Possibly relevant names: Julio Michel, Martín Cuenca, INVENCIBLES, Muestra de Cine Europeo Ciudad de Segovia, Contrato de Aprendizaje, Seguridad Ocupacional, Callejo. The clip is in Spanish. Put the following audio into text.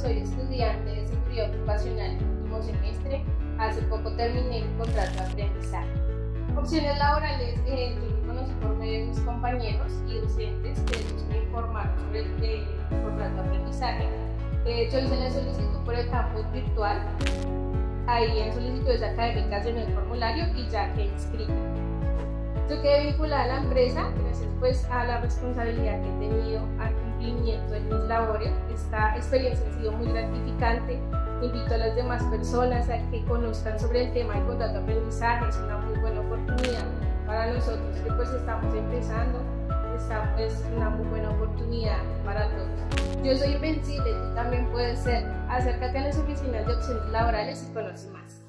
soy estudiante de Seguridad Ocupacional en el último semestre. Hace poco terminé el contrato de aprendizaje. Opciones laborales que yo conocí por medio de mis compañeros y docentes que ellos me informaron sobre el contrato de aprendizaje. De hecho, hice la solicitud por el campus virtual. Ahí en solicitudes académicas en el formulario y ya quedé inscrita. Yo quedé vinculada a la empresa gracias pues a la responsabilidad que he tenido al cumplimiento de mis labores. Esta experiencia ha sido muy gratificante. Invito a las demás personas a que conozcan sobre el tema del contrato de aprendizaje. Es una muy buena oportunidad para nosotros que pues estamos empezando. Esta es una muy buena oportunidad para todos. Yo soy Invencible, tú también puedes ser. Acércate a las oficinas de opciones laborales y conoce más.